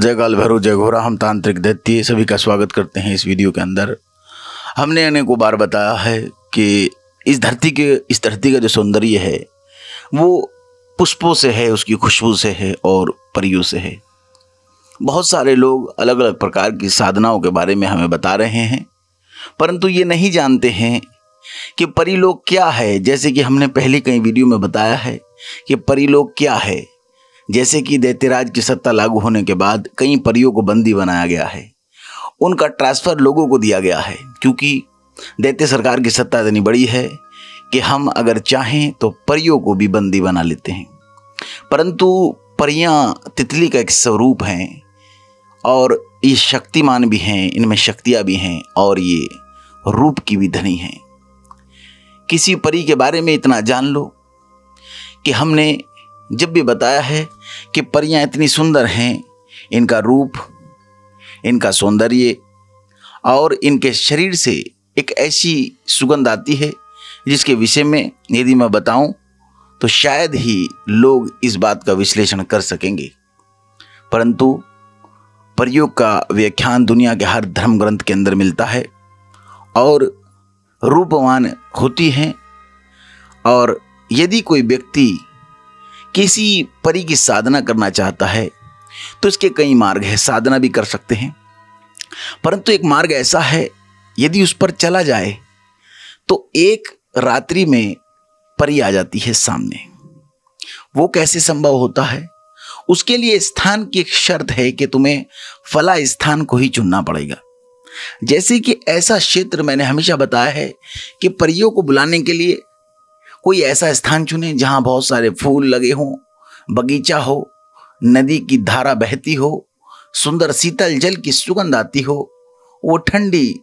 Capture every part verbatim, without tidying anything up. जय गाल भैरू जय घोरा। हम तांत्रिक दैत्य सभी का स्वागत करते हैं इस वीडियो के अंदर। हमने अनेकों बार बताया है कि इस धरती के इस धरती का जो सौंदर्य है वो पुष्पों से है, उसकी खुशबू से है और परियों से है। बहुत सारे लोग अलग अलग प्रकार की साधनाओं के बारे में हमें बता रहे हैं, परंतु ये नहीं जानते हैं कि परी लोक क्या है। जैसे कि हमने पहले कई वीडियो में बताया है कि परी लोक क्या है। जैसे कि दैत्यराज की सत्ता लागू होने के बाद कई परियों को बंदी बनाया गया है, उनका ट्रांसफ़र लोगों को दिया गया है, क्योंकि दैत्य सरकार की सत्ता इतनी बड़ी है कि हम अगर चाहें तो परियों को भी बंदी बना लेते हैं। परंतु परियां तितली का एक स्वरूप हैं और ये शक्तिमान भी हैं, इनमें शक्तियाँ भी हैं और ये रूप की भी धनी हैं। किसी परी के बारे में इतना जान लो कि हमने जब भी बताया है कि परियां इतनी सुंदर हैं, इनका रूप, इनका सौंदर्य और इनके शरीर से एक ऐसी सुगंध आती है जिसके विषय में यदि मैं बताऊं तो शायद ही लोग इस बात का विश्लेषण कर सकेंगे। परंतु परियों का व्याख्यान दुनिया के हर धर्म ग्रंथ के अंदर मिलता है और रूपवान होती हैं। और यदि कोई व्यक्ति किसी परी की साधना करना चाहता है तो इसके कई मार्ग हैं। साधना भी कर सकते हैं, परंतु एक मार्ग ऐसा है यदि उस पर चला जाए तो एक रात्रि में परी आ जाती है सामने। वो कैसे संभव होता है? उसके लिए स्थान की एक शर्त है कि तुम्हें फला स्थान को ही चुनना पड़ेगा। जैसे कि ऐसा क्षेत्र मैंने हमेशा बताया है कि परियों को बुलाने के लिए कोई ऐसा स्थान चुने जहाँ बहुत सारे फूल लगे हों, बगीचा हो, नदी की धारा बहती हो, सुंदर शीतल जल की सुगंध आती हो, वो ठंडी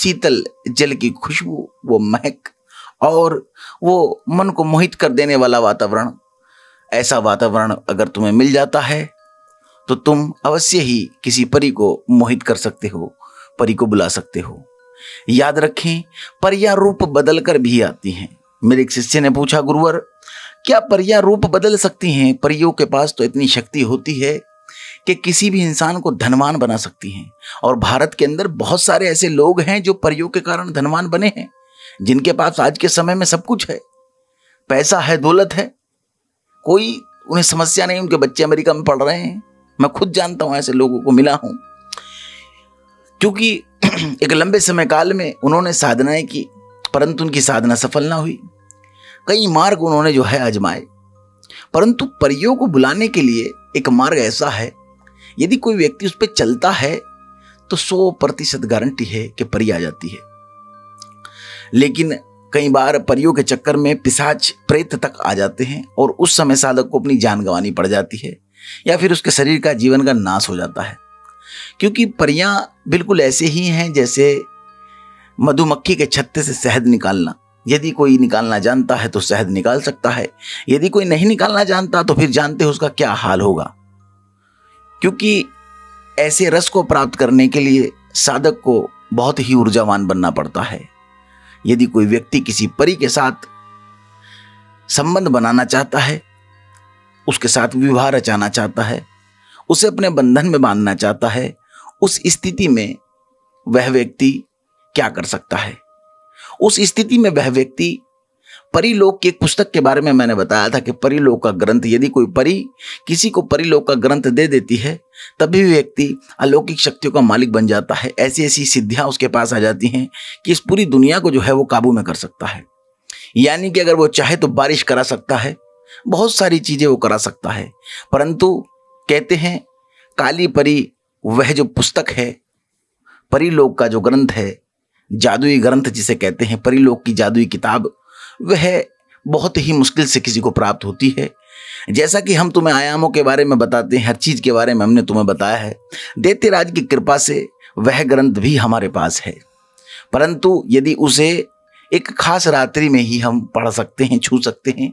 शीतल जल की खुशबू, वो महक और वो मन को मोहित कर देने वाला वातावरण। ऐसा वातावरण अगर तुम्हें मिल जाता है तो तुम अवश्य ही किसी परी को मोहित कर सकते हो, परी को बुला सकते हो। याद रखें, परियां रूप बदल कर भी आती हैं। मेरे एक शिष्य ने पूछा, गुरुवर क्या परियां रूप बदल सकती हैं? परियों के पास तो इतनी शक्ति होती है कि किसी भी इंसान को धनवान बना सकती हैं। और भारत के अंदर बहुत सारे ऐसे लोग हैं जो परियों के कारण धनवान बने हैं, जिनके पास आज के समय में सब कुछ है, पैसा है, दौलत है, कोई उन्हें समस्या नहीं। उनके बच्चे अमेरिका में पढ़ रहे हैं, मैं खुद जानता हूँ, ऐसे लोगों को मिला हूँ, क्योंकि एक लंबे समय काल में उन्होंने साधनाएं की, परंतु उनकी साधना सफल ना हुई। कई मार्ग उन्होंने जो है आजमाए, परंतु परियों को बुलाने के लिए एक मार्ग ऐसा है यदि कोई व्यक्ति उस पर चलता है तो सौ प्रतिशत गारंटी है कि परी आ जाती है। लेकिन कई बार परियों के चक्कर में पिशाच प्रेत तक आ जाते हैं और उस समय साधक को अपनी जान गंवानी पड़ जाती है या फिर उसके शरीर का, जीवन का नाश हो जाता है। क्योंकि परियां बिल्कुल ऐसे ही हैं जैसे मधुमक्खी के छत्ते से शहद निकालना। यदि कोई निकालना जानता है तो शहद निकाल सकता है, यदि कोई नहीं निकालना जानता तो फिर जानते हो उसका क्या हाल होगा। क्योंकि ऐसे रस को प्राप्त करने के लिए साधक को बहुत ही ऊर्जावान बनना पड़ता है। यदि कोई व्यक्ति किसी परी के साथ संबंध बनाना चाहता है, उसके साथ विवाह रचाना चाहता है, उसे अपने बंधन में बांधना चाहता है, उस स्थिति में वह व्यक्ति क्या कर सकता है? उस स्थिति में वह व्यक्ति परीलोक की एक पुस्तक के बारे में मैंने बताया था कि परीलोक का ग्रंथ, यदि कोई परी किसी को परीलोक का ग्रंथ दे देती है तभी व्यक्ति अलौकिक शक्तियों का मालिक बन जाता है। ऐसी ऐसी सिद्धियां उसके पास आ जाती हैं कि इस पूरी दुनिया को जो है वो काबू में कर सकता है। यानी कि अगर वो चाहे तो बारिश करा सकता है, बहुत सारी चीज़ें वो करा सकता है। परंतु कहते हैं काली परी, वह जो पुस्तक है परीलोक का जो ग्रंथ है, जादुई ग्रंथ जिसे कहते हैं, परीलोक की जादुई किताब, वह बहुत ही मुश्किल से किसी को प्राप्त होती है। जैसा कि हम तुम्हें आयामों के बारे में बताते हैं, हर चीज़ के बारे में हमने तुम्हें बताया है, दैत्यराज की कृपा से वह ग्रंथ भी हमारे पास है। परंतु यदि उसे एक खास रात्रि में ही हम पढ़ सकते हैं, छू सकते हैं।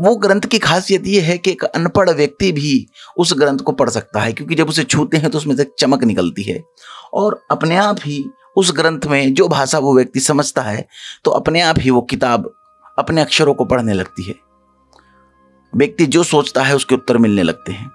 वो ग्रंथ की खासियत ये है कि एक अनपढ़ व्यक्ति भी उस ग्रंथ को पढ़ सकता है, क्योंकि जब उसे छूते हैं तो उसमें से चमक निकलती है और अपने आप ही उस ग्रंथ में जो भाषा वो व्यक्ति समझता है तो अपने आप ही वो किताब अपने अक्षरों को पढ़ने लगती है। व्यक्ति जो सोचता है उसके उत्तर मिलने लगते हैं।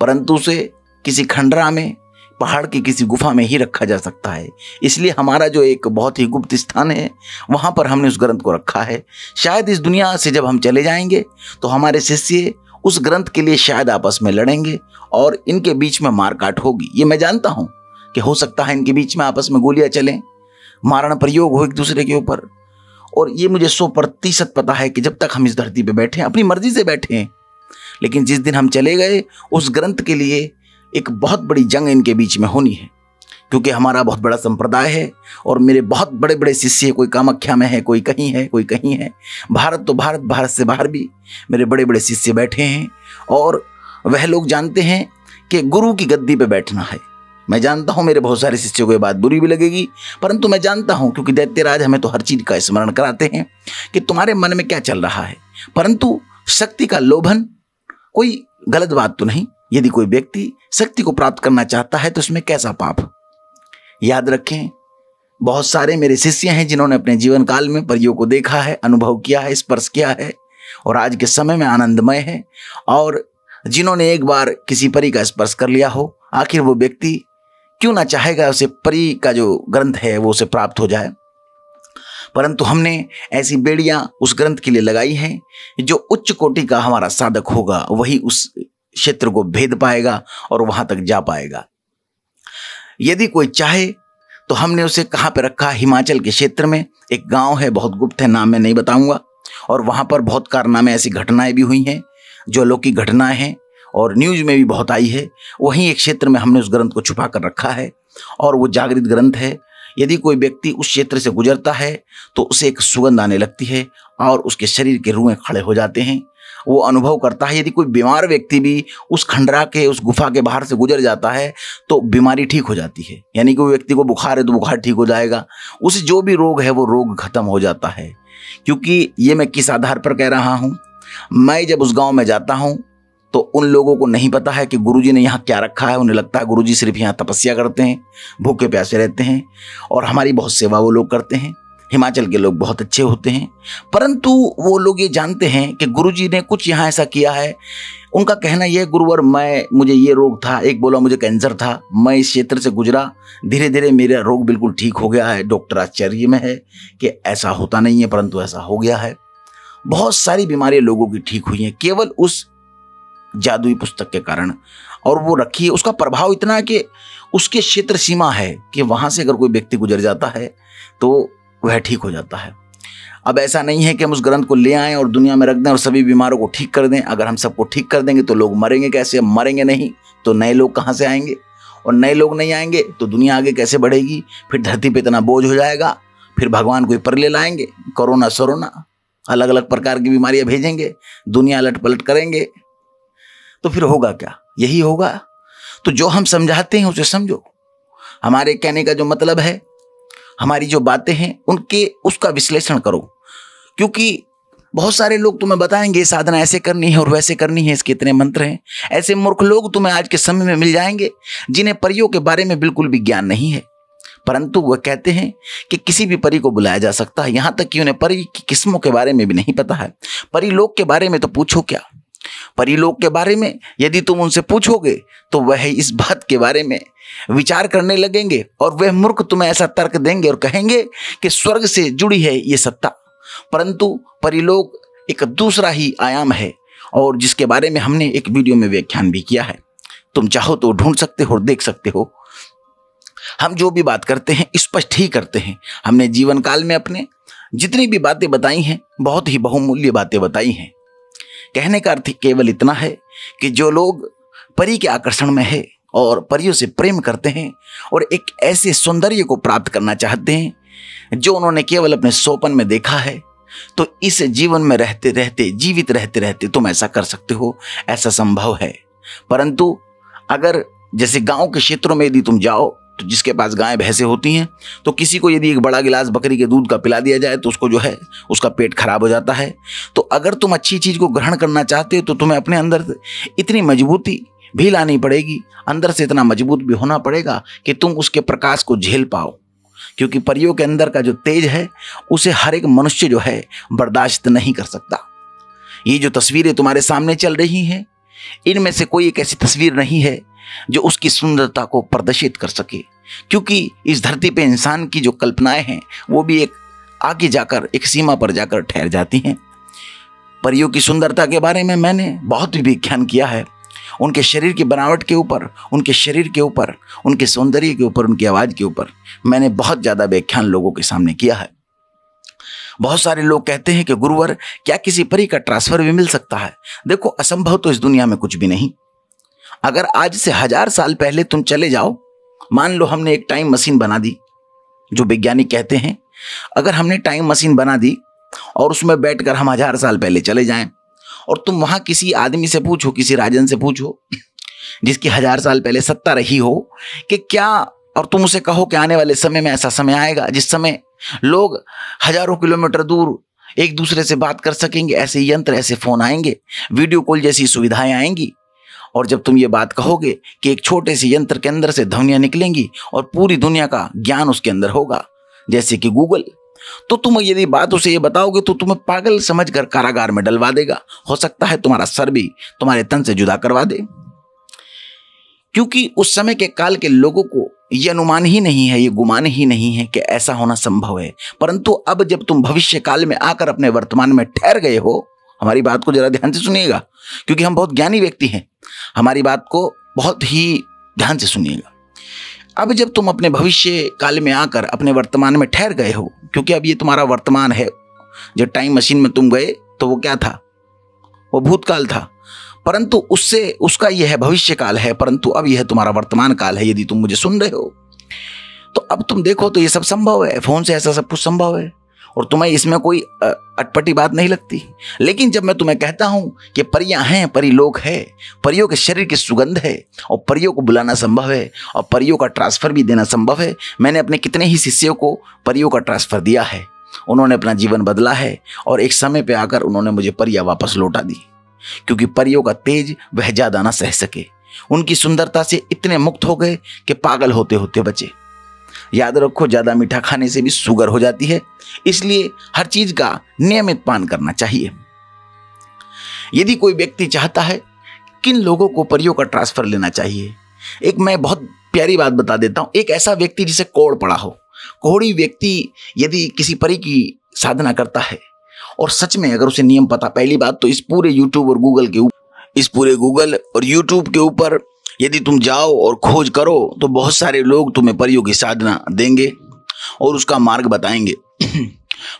परंतु उसे किसी खंडरा में, पहाड़ की किसी गुफा में ही रखा जा सकता है। इसलिए हमारा जो एक बहुत ही गुप्त स्थान है वहाँ पर हमने उस ग्रंथ को रखा है। शायद इस दुनिया से जब हम चले जाएंगे तो हमारे शिष्य उस ग्रंथ के लिए शायद आपस में लड़ेंगे और इनके बीच में मारकाट होगी। ये मैं जानता हूँ कि हो सकता है इनके बीच में आपस में गोलियाँ चलें, मारण प्रयोग हो एक दूसरे के ऊपर। और ये मुझे सौ प्रतिशत पता है कि जब तक हम इस धरती पर बैठे अपनी मर्जी से बैठे, लेकिन जिस दिन हम चले गए उस ग्रंथ के लिए एक बहुत बड़ी जंग इनके बीच में होनी है। क्योंकि हमारा बहुत बड़ा संप्रदाय है और मेरे बहुत बड़े बड़े शिष्य, कोई कामाख्या में है, कोई कहीं है, कोई कहीं है। भारत तो भारत, भारत से बाहर भी मेरे बड़े बड़े शिष्य बैठे हैं और वह लोग जानते हैं कि गुरु की गद्दी पे बैठना है। मैं जानता हूँ मेरे बहुत सारे शिष्यों को ये बात बुरी भी लगेगी, परंतु मैं जानता हूँ क्योंकि दैत्यराज हमें तो हर चीज़ का स्मरण कराते हैं कि तुम्हारे मन में क्या चल रहा है। परंतु शक्ति का लोभन कोई गलत बात तो नहीं। यदि कोई व्यक्ति शक्ति को प्राप्त करना चाहता है तो उसमें कैसा पाप। याद रखें, बहुत सारे मेरे शिष्य हैं जिन्होंने अपने जीवन काल में परियों को देखा है, अनुभव किया है, स्पर्श किया है और आज के समय में आनंदमय है। और जिन्होंने एक बार किसी परी का स्पर्श कर लिया हो, आखिर वो व्यक्ति क्यों ना चाहेगा उसे परी का जो ग्रंथ है वो उसे प्राप्त हो जाए। परंतु हमने ऐसी बेड़ियाँ उस ग्रंथ के लिए लगाई हैं, जो उच्च कोटि का हमारा साधक होगा वही उस क्षेत्र को भेद पाएगा और वहां तक जा पाएगा। यदि कोई चाहे तो हमने उसे कहाँ पे रखा, हिमाचल के क्षेत्र में एक गांव है, बहुत गुप्त है, नाम मैं नहीं बताऊंगा। और वहां पर बहुत कारनामे, ऐसी घटनाएं भी हुई हैं जो अलौकिक घटनाएं हैं और न्यूज में भी बहुत आई है। वहीं एक क्षेत्र में हमने उस ग्रंथ को छुपा कर रखा है और वो जागृत ग्रंथ है। यदि कोई व्यक्ति उस क्षेत्र से गुजरता है तो उसे एक सुगंध आने लगती है और उसके शरीर के रोएं खड़े हो जाते हैं, वो अनुभव करता है। यदि कोई बीमार व्यक्ति भी उस खंडरा के, उस गुफा के बाहर से गुजर जाता है तो बीमारी ठीक हो जाती है। यानी कि वो व्यक्ति को बुखार है तो बुखार ठीक हो जाएगा, उसे जो भी रोग है वो रोग खत्म हो जाता है। क्योंकि ये मैं किस आधार पर कह रहा हूँ, मैं जब उस गाँव में जाता हूँ तो उन लोगों को नहीं पता है कि गुरुजी ने यहाँ क्या रखा है। उन्हें लगता है गुरुजी सिर्फ यहाँ तपस्या करते हैं, भूखे प्यासे रहते हैं और हमारी बहुत सेवा वो लोग करते हैं। हिमाचल के लोग बहुत अच्छे होते हैं, परंतु वो लोग ये जानते हैं कि गुरुजी ने कुछ यहाँ ऐसा किया है। उनका कहना यह है, गुरुवर मैं, मुझे ये रोग था, एक बोला मुझे कैंसर था, मैं इस क्षेत्र से गुजरा, धीरे धीरे मेरा रोग बिल्कुल ठीक हो गया है। डॉक्टर आश्चर्य में है कि ऐसा होता नहीं है, परंतु ऐसा हो गया है। बहुत सारी बीमारियाँ लोगों की ठीक हुई हैं केवल उस जादुई पुस्तक के कारण। और वो रखी है, उसका प्रभाव इतना कि उसके क्षेत्र सीमा है कि वहाँ से अगर कोई व्यक्ति गुजर जाता है तो वह ठीक हो जाता है। अब ऐसा नहीं है कि हम उस ग्रंथ को ले आएँ और दुनिया में रख दें और सभी बीमारों को ठीक कर दें। अगर हम सबको ठीक कर देंगे तो लोग मरेंगे कैसे, मरेंगे नहीं तो नए लोग कहाँ से आएंगे, और नए लोग नहीं आएंगे तो दुनिया आगे कैसे बढ़ेगी। फिर धरती पर इतना बोझ हो जाएगा, फिर भगवान कोई परले लाएंगे, कोरोना सोरोना, अलग अलग प्रकार की बीमारियाँ भेजेंगे, दुनिया अलट पलट करेंगे, तो फिर होगा क्या, यही होगा। तो जो हम समझाते हैं उसे समझो। हमारे कहने का जो मतलब है, हमारी जो बातें हैं उनके, उसका विश्लेषण करो। क्योंकि बहुत सारे लोग तुम्हें बताएंगे साधना ऐसे करनी है और वैसे करनी है, इसके इतने मंत्र हैं। ऐसे मूर्ख लोग तुम्हें आज के समय में मिल जाएंगे जिन्हें परियों के बारे में बिल्कुल भी ज्ञान नहीं है, परंतु वह कहते हैं कि किसी भी परी को बुलाया जा सकता है। यहाँ तक कि उन्हें परी की किस्मों के बारे में भी नहीं पता है। परी लोक के बारे में तो पूछो क्या, परी लोक के बारे में यदि तुम उनसे पूछोगे तो वह इस बात के बारे में विचार करने लगेंगे और वह मूर्ख तुम्हें ऐसा तर्क देंगे और कहेंगे कि स्वर्ग से जुड़ी है ये सत्ता। परंतु परिलोक एक दूसरा ही आयाम है और जिसके बारे में हमने एक वीडियो में व्याख्यान भी किया है। तुम चाहो तो ढूंढ सकते हो, देख सकते हो। हम जो भी बात करते हैं स्पष्ट ही करते हैं। हमने जीवन काल में अपने जितनी भी बातें बताई हैं, बहुत ही बहुमूल्य बातें बताई हैं। कहने का अर्थ केवल इतना है कि जो लोग परी के आकर्षण में है और परियों से प्रेम करते हैं और एक ऐसे सौंदर्य को प्राप्त करना चाहते हैं जो उन्होंने केवल अपने सौपन में देखा है, तो इस जीवन में रहते रहते, जीवित रहते रहते तुम ऐसा कर सकते हो, ऐसा संभव है। परंतु अगर जैसे गाँव के क्षेत्रों में यदि तुम जाओ तो जिसके पास गायें भैंसें होती हैं, तो किसी को यदि एक बड़ा गिलास बकरी के दूध का पिला दिया जाए तो उसको जो है उसका पेट खराब हो जाता है। तो अगर तुम अच्छी चीज़ को ग्रहण करना चाहते हो तो तुम्हें अपने अंदर इतनी मजबूती भी लानी पड़ेगी, अंदर से इतना मजबूत भी होना पड़ेगा कि तुम उसके प्रकाश को झेल पाओ। क्योंकि परियों के अंदर का जो तेज है उसे हर एक मनुष्य जो है बर्दाश्त नहीं कर सकता। ये जो तस्वीरें तुम्हारे सामने चल रही हैं इनमें से कोई एक ऐसी तस्वीर नहीं है जो उसकी सुंदरता को प्रदर्शित कर सके, क्योंकि इस धरती पे इंसान की जो कल्पनाएं हैं वो भी एक आगे जाकर, एक सीमा पर जाकर ठहर जाती हैं। परियों की सुंदरता के बारे में मैंने बहुत व्याख्यान किया है, उनके शरीर की बनावट के ऊपर, उनके शरीर के ऊपर, उनके सौंदर्य के ऊपर, उनकी आवाज़ के ऊपर मैंने बहुत ज़्यादा व्याख्यान लोगों के सामने किया है। बहुत सारे लोग कहते हैं कि गुरुवर, क्या किसी परी का ट्रांसफ़र भी मिल सकता है? देखो, असंभव तो इस दुनिया में कुछ भी नहीं। अगर आज से हजार साल पहले तुम चले जाओ, मान लो हमने एक टाइम मशीन बना दी, जो वैज्ञानिक कहते हैं, अगर हमने टाइम मशीन बना दी और उसमें बैठकर हम हजार साल पहले चले जाएं और तुम वहाँ किसी आदमी से पूछो, किसी राजन से पूछो जिसकी हजार साल पहले सत्ता रही हो कि क्या, और तुम उसे कहो कि आने वाले समय में ऐसा समय आएगा जिस समय लोग हजारों किलोमीटर दूर एक दूसरे से बात कर सकेंगे, ऐसे यंत्र, ऐसे फ़ोन आएंगे, वीडियो कॉल जैसी सुविधाएं आएंगी, और जब तुम ये बात कहोगे कि एक छोटे से यंत्र के अंदर से ध्वनियाँ निकलेंगी और पूरी दुनिया का ज्ञान उसके अंदर होगा, जैसे कि गूगल, तो तुम यदि बात उसे ये बताओगे तो तुम्हें पागल समझकर कारागार में डलवा देगा। हो सकता है तुम्हारा सर भी तुम्हारे तन से जुदा करवा दे, क्योंकि उस समय के काल के लोगों को ये अनुमान ही नहीं है, ये गुमान ही नहीं है कि ऐसा होना संभव है। परंतु अब जब तुम भविष्य काल में आकर अपने वर्तमान में ठहर गए हो, हमारी बात को जरा ध्यान से सुनिएगा, क्योंकि हम बहुत ज्ञानी व्यक्ति हैं, हमारी बात को बहुत ही ध्यान से सुनिएगा। अब जब तुम अपने भविष्य काल में आकर अपने वर्तमान में ठहर गए हो, क्योंकि अब ये तुम्हारा वर्तमान है, जब टाइम मशीन में तुम गए तो वो क्या था? वो भूतकाल था, परंतु उससे उसका यह है भविष्य काल है, परंतु अब यह तुम्हारा वर्तमान काल है। यदि तुम मुझे सुन रहे हो तो अब तुम देखो तो ये सब संभव है, फ़ोन से ऐसा सब कुछ संभव है और तुम्हें इसमें कोई अटपटी बात नहीं लगती। लेकिन जब मैं तुम्हें कहता हूँ कि परियाँ हैं, परी लोक है, परियों के शरीर की सुगंध है और परियों को बुलाना संभव है और परियों का ट्रांसफ़र भी देना संभव है, मैंने अपने कितने ही शिष्यों को परियों का ट्रांसफ़र दिया है, उन्होंने अपना जीवन बदला है और एक समय पर आकर उन्होंने मुझे परियाँ वापस लौटा दी, क्योंकि परियों का तेज वह ज़्यादा ना सह सके, उनकी सुंदरता से इतने मुक्त हो गए कि पागल होते होते बचे। याद रखो, ज़्यादा मीठा खाने से भी शुगर हो जाती है, इसलिए हर चीज़ का नियमित पान करना चाहिए। यदि कोई व्यक्ति चाहता है, किन लोगों को परियों का ट्रांसफ़र लेना चाहिए? एक मैं बहुत प्यारी बात बता देता हूँ, एक ऐसा व्यक्ति जिसे कोढ़ पड़ा हो, कोढ़ी व्यक्ति यदि किसी परी की साधना करता है और सच में अगर उसे नियम पता, पहली बात तो इस पूरे यूट्यूब और गूगल के ऊपर, इस पूरे गूगल और यूट्यूब के ऊपर यदि तुम जाओ और खोज करो तो बहुत सारे लोग तुम्हें परियों की साधना देंगे और उसका मार्ग बताएंगे,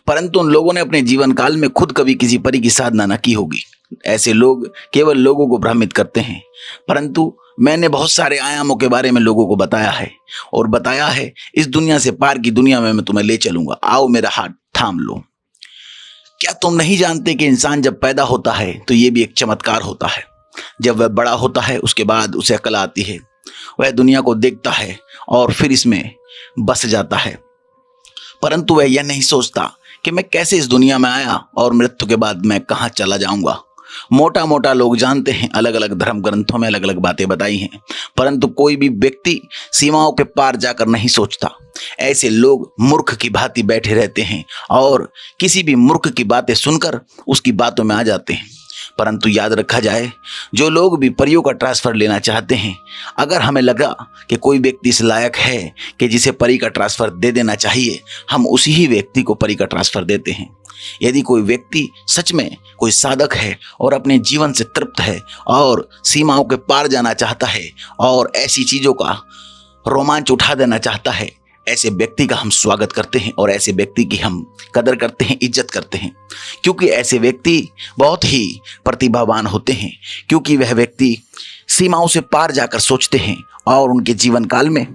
परंतु उन लोगों ने अपने जीवन काल में खुद कभी किसी परी की साधना न की होगी। ऐसे लोग केवल लोगों को भ्रमित करते हैं, परंतु मैंने बहुत सारे आयामों के बारे में लोगों को बताया है और बताया है इस दुनिया से पार की दुनिया में मैं तुम्हें ले चलूँगा, आओ मेरा हाथ थाम लो। क्या तुम नहीं जानते कि इंसान जब पैदा होता है तो ये भी एक चमत्कार होता है, जब वह बड़ा होता है उसके बाद उसे अकल आती है, वह दुनिया को देखता है और फिर इसमें बस जाता है, परंतु वह यह नहीं सोचता कि मैं कैसे इस दुनिया में आया और मृत्यु के बाद मैं कहाँ चला जाऊँगा। मोटा मोटा लोग जानते हैं, अलग अलग धर्म ग्रंथों में अलग अलग बातें बताई हैं, परंतु कोई भी व्यक्ति सीमाओं के पार जाकर नहीं सोचता। ऐसे लोग मूर्ख की भांति बैठे रहते हैं और किसी भी मूर्ख की बातें सुनकर उसकी बातों में आ जाते हैं। परंतु याद रखा जाए, जो लोग भी परियों का ट्रांसफ़र लेना चाहते हैं, अगर हमें लगा कि कोई व्यक्ति इस लायक है कि जिसे परी का ट्रांसफ़र दे देना चाहिए, हम उसी ही व्यक्ति को परी का ट्रांसफ़र देते हैं। यदि कोई व्यक्ति सच में कोई साधक है और अपने जीवन से तृप्त है और सीमाओं के पार जाना चाहता है और ऐसी चीज़ों का रोमांच उठा देना चाहता है, ऐसे व्यक्ति का हम स्वागत करते हैं और ऐसे व्यक्ति की हम कदर करते हैं, इज्जत करते हैं, क्योंकि ऐसे व्यक्ति बहुत ही प्रतिभावान होते हैं, क्योंकि वह व्यक्ति सीमाओं से पार जाकर सोचते हैं और उनके जीवन काल में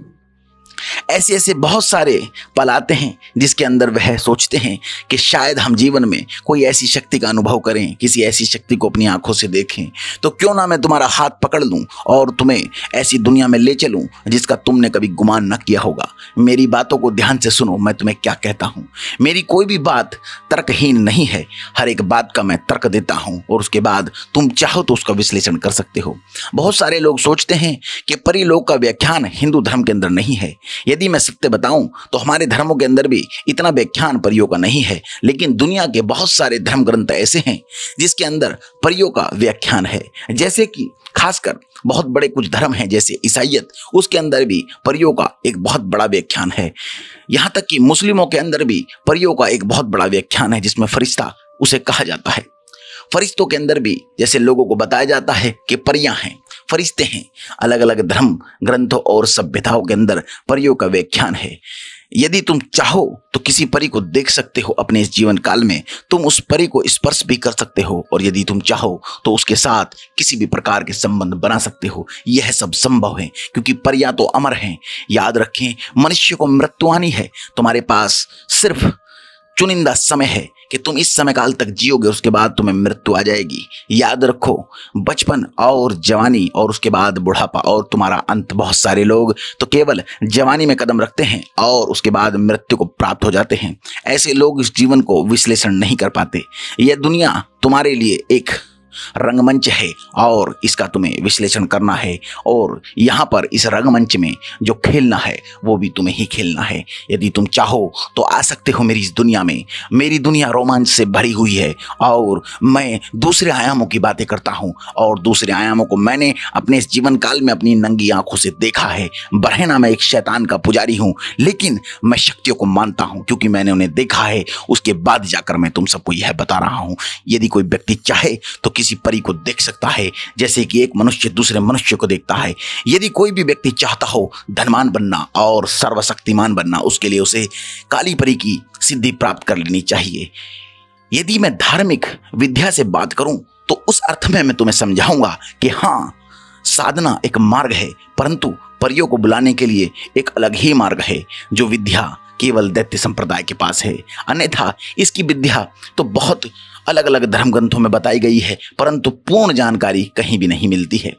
ऐसे ऐसे बहुत सारे पल आते हैं जिसके अंदर वह सोचते हैं कि शायद हम जीवन में कोई ऐसी शक्ति का अनुभव करें, किसी ऐसी शक्ति को अपनी आंखों से देखें, तो क्यों ना मैं तुम्हारा हाथ पकड़ लूं और तुम्हें ऐसी दुनिया में ले चलूं जिसका तुमने कभी गुमान न किया होगा। मेरी बातों को ध्यान से सुनो, मैं तुम्हें क्या कहता हूँ, मेरी कोई भी बात तर्कहीन नहीं है, हर एक बात का मैं तर्क देता हूँ और उसके बाद तुम चाहो तो उसका विश्लेषण कर सकते हो। बहुत सारे लोग सोचते हैं कि परी लोक का व्याख्यान हिंदू धर्म के अंदर नहीं है, यदि मैं सत्य बताऊं तो हमारे धर्मों के अंदर भी इतना व्याख्यान परियों का नहीं है, लेकिन दुनिया के बहुत सारे धर्म ग्रंथ ऐसे हैं जिसके अंदर परियों का व्याख्यान है। जैसे कि खासकर बहुत बड़े कुछ धर्म हैं जैसे ईसाईयत, उसके अंदर भी परियों का एक बहुत बड़ा व्याख्यान है। यहाँ तक कि मुस्लिमों के अंदर भी परियों का एक बहुत बड़ा व्याख्यान है जिसमें फरिश्ता उसे कहा जाता है। फरिश्तों के अंदर भी जैसे लोगों को बताया जाता है कि परियां हैं, फरिश्ते हैं, अलग अलग धर्म ग्रंथों और सभ्यताओं के अंदर परियों का व्याख्यान है। यदि तुम चाहो तो किसी परी को देख सकते हो अपने इस जीवन काल में, तुम उस परी को स्पर्श भी कर सकते हो और यदि तुम चाहो तो उसके साथ किसी भी प्रकार के संबंध बना सकते हो। यह सब संभव है क्योंकि परियां तो अमर हैं। याद रखें, मनुष्य को मृत्यु आनी है, तुम्हारे पास सिर्फ चुनिंदा समय है कि तुम इस समय काल तक जियोगे, उसके बाद तुम्हें मृत्यु आ जाएगी। याद रखो, बचपन और जवानी और उसके बाद बुढ़ापा और तुम्हारा अंत। बहुत सारे लोग तो केवल जवानी में कदम रखते हैं और उसके बाद मृत्यु को प्राप्त हो जाते हैं। ऐसे लोग इस जीवन को विश्लेषण नहीं कर पाते। यह दुनिया तुम्हारे लिए एक रंगमंच है और इसका तुम्हें विश्लेषण करना है और यहाँ पर इस रंगमंच में जो खेलना है वो भी तुम्हें ही खेलना है। यदि तुम चाहो तो आ सकते हो मेरी इस दुनिया में। मेरी दुनिया रोमांच से भरी हुई है और मैं दूसरे आयामों की बातें करता हूँ और दूसरे आयामों को मैंने अपने इस जीवन काल में अपनी नंगी आंखों से देखा है। बरहना मैं एक शैतान का पुजारी हूँ, लेकिन मैं शक्तियों को मानता हूँ क्योंकि मैंने उन्हें देखा है। उसके बाद जाकर मैं तुम सबको यह बता रहा हूँ। यदि कोई व्यक्ति चाहे तो किसी परी को देख सकता है, जैसे कि एक मनुष्य दूसरे मनुष्य को देखता है। यदि कोई भी व्यक्ति चाहता हो धनवान बनना और सर्वशक्तिमान बनना, उसके लिए उसे काली परी की सिद्धि प्राप्त कर लेनी चाहिए। यदि मैं धार्मिक विद्या से बात करूं तो उस अर्थ में मैं तुम्हें समझाऊंगा कि हाँ, साधना एक मार्ग है, परंतु परियों को बुलाने के लिए एक अलग ही मार्ग है जो विद्या केवल दैत्य संप्रदाय के पास है। अन्यथा इसकी विद्या तो बहुत अलग अलग धर्म ग्रंथों में बताई गई है, परंतु पूर्ण जानकारी कहीं भी नहीं मिलती है।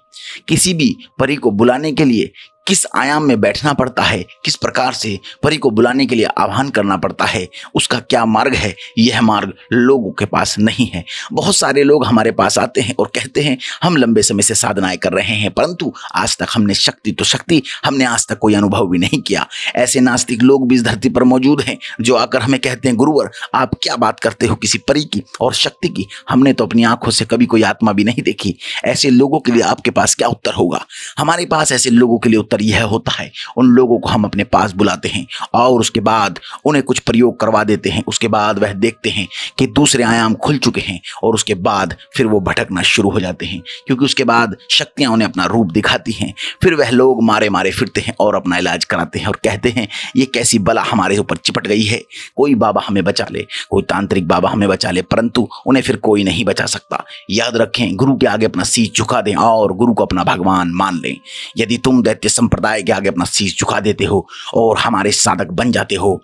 किसी भी परी को बुलाने के लिए किस आयाम में बैठना पड़ता है, किस प्रकार से परी को बुलाने के लिए आह्वान करना पड़ता है, उसका क्या मार्ग है, यह मार्ग लोगों के पास नहीं है। बहुत सारे लोग हमारे पास आते हैं और कहते हैं हम लंबे समय से साधनाएं कर रहे हैं, परंतु आज तक हमने शक्ति तो शक्ति हमने आज तक कोई अनुभव भी नहीं किया। ऐसे नास्तिक लोग भी इस धरती पर मौजूद हैं जो आकर हमें कहते हैं, गुरुवर आप क्या बात करते हो किसी परी की और शक्ति की, हमने तो अपनी आंखों से कभी कोई आत्मा भी नहीं देखी। ऐसे लोगों के लिए आपके पास क्या उत्तर होगा? हमारे पास ऐसे लोगों के लिए यह होता है, उन लोगों को हम अपने पास बुलाते हैं और उसके बाद उन्हें कुछ प्रयोग करवा देते हैं। उसके बाद वह देखते हैं कि दूसरे आयाम खुल चुके हैं और उसके बाद फिर वो भटकना शुरू हो जाते हैं, क्योंकि उसके बाद शक्तियां उन्हें अपना रूप दिखाती हैं। फिर वह लोग मारे मारे फिरते हैं और अपना इलाज कराते हैं और कहते हैं ये कैसी बला हमारे ऊपर चिपट गई है, कोई बाबा हमें बचा ले, कोई तांत्रिक बाबा हमें बचा ले, परंतु उन्हें फिर कोई नहीं बचा सकता। याद रखें, गुरु के आगे अपना शीश झुका दें और गुरु को अपना भगवान मान लें। यदि तुम दैत्य संप्रदाय के आगे अपना शीश झुका देते हो और हमारे साधक बन जाते हो,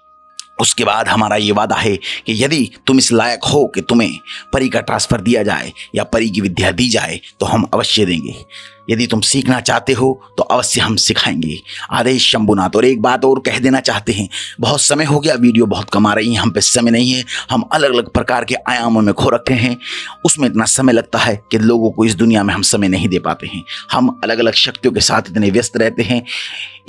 उसके बाद हमारा ये वादा है कि यदि तुम इस लायक हो कि तुम्हें परी का ट्रांसफ़र दिया जाए या परी की विद्या दी जाए तो हम अवश्य देंगे। यदि तुम सीखना चाहते हो तो अवश्य हम सिखाएंगे। आदेश शंभुनाथ। और एक बात और कह देना चाहते हैं, बहुत समय हो गया, वीडियो बहुत कम आ रही है, हम पे समय नहीं है, हम अलग अलग प्रकार के आयामों में खो रखे हैं, उसमें इतना समय लगता है कि लोगों को इस दुनिया में हम समय नहीं दे पाते हैं। हम अलग अलग शक्तियों के साथ इतने व्यस्त रहते हैं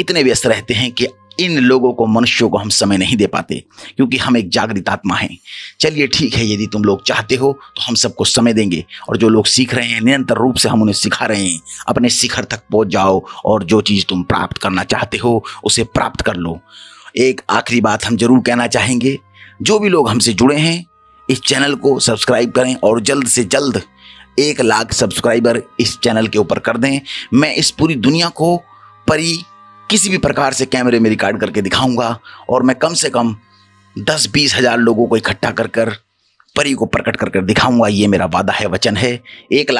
इतने व्यस्त रहते हैं कि इन लोगों को, मनुष्यों को हम समय नहीं दे पाते, क्योंकि हम एक जागृत आत्मा हैं। चलिए ठीक है, यदि तुम लोग चाहते हो तो हम सबको समय देंगे और जो लोग सीख रहे हैं निरंतर रूप से हम उन्हें सिखा रहे हैं। अपने शिखर तक पहुंच जाओ और जो चीज़ तुम प्राप्त करना चाहते हो उसे प्राप्त कर लो। एक आखिरी बात हम जरूर कहना चाहेंगे, जो भी लोग हमसे जुड़े हैं इस चैनल को सब्सक्राइब करें और जल्द से जल्द एक लाख सब्सक्राइबर इस चैनल के ऊपर कर दें। मैं इस पूरी दुनिया को परी किसी भी प्रकार से कैमरे में रिकॉर्ड करके दिखाऊंगा और मैं कम से कम दस बीस हज़ार लोगों को इकट्ठा कर कर परी को प्रकट कर कर दिखाऊंगा। ये मेरा वादा है, वचन है। एक लाख